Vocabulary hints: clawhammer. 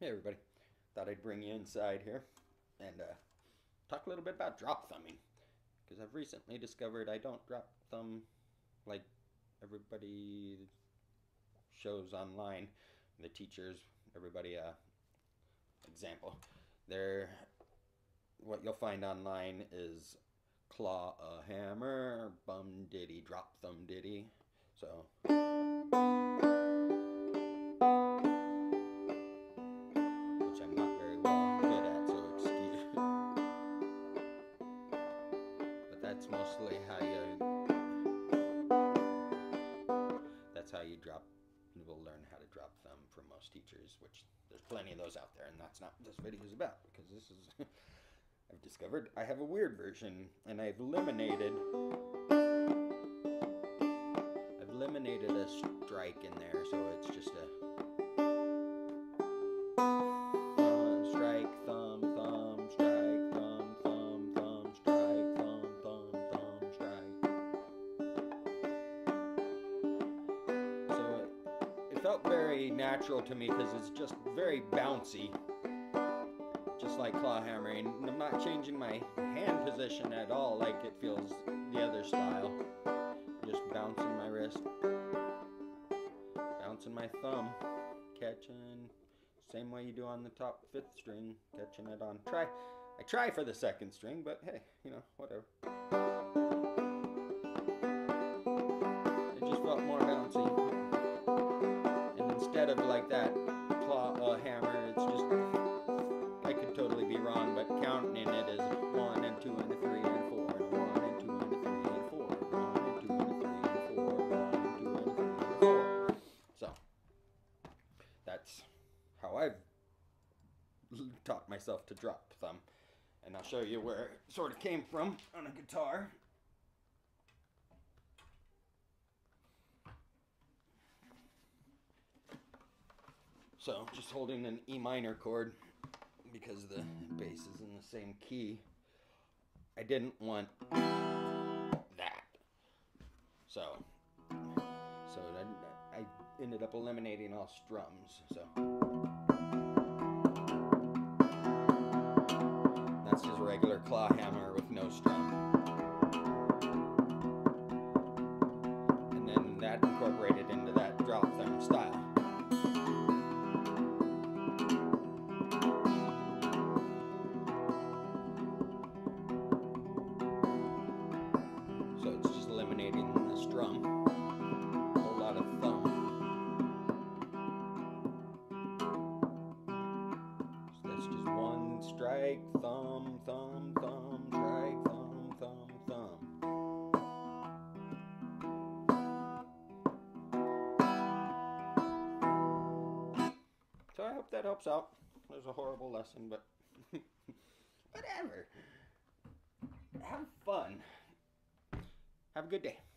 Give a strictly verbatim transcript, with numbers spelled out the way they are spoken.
Hey everybody, thought I'd bring you inside here and uh, talk a little bit about drop thumbing, because I've recently discovered I don't drop thumb like everybody shows online, the teachers, everybody, uh, example. They're, what you'll find online is claw a hammer, bum diddy, drop thumb diddy, so... That's mostly how you, that's how you drop, you will learn how to drop thumb from most teachers, which there's plenty of those out there, and that's not what this video is about, because this is, I've discovered I have a weird version, and I've eliminated, I've eliminated a strike in there, so it's just a uh, strike, thumb, thumb, strike. Felt very natural to me because it's just very bouncy, just like claw hammering. And I'm not changing my hand position at all like it feels the other style. Just bouncing my wrist, bouncing my thumb, catching, same way you do on the top fifth string, catching it on try. I try for the second string, but hey, you know, whatever. It just felt more bouncy. Instead of like that claw a hammer, it's just, I could totally be wrong, but counting in it is one and two and three and four and one and two and three and four, one and two and three and four, one and two and three and four. So that's how I've taught myself to drop thumb, and I'll show you where it sort of came from on a guitar. So just holding an E minor chord because the bass is in the same key. I didn't want that. So, so I, I ended up eliminating all strums. So that's just regular claw hammer with no strum. And then that incorporated into that drop thumb style. Strike, thumb, thumb, thumb, strike, thumb, thumb, thumb. So I hope that helps out. It was a horrible lesson, but whatever. Have fun. Have a good day.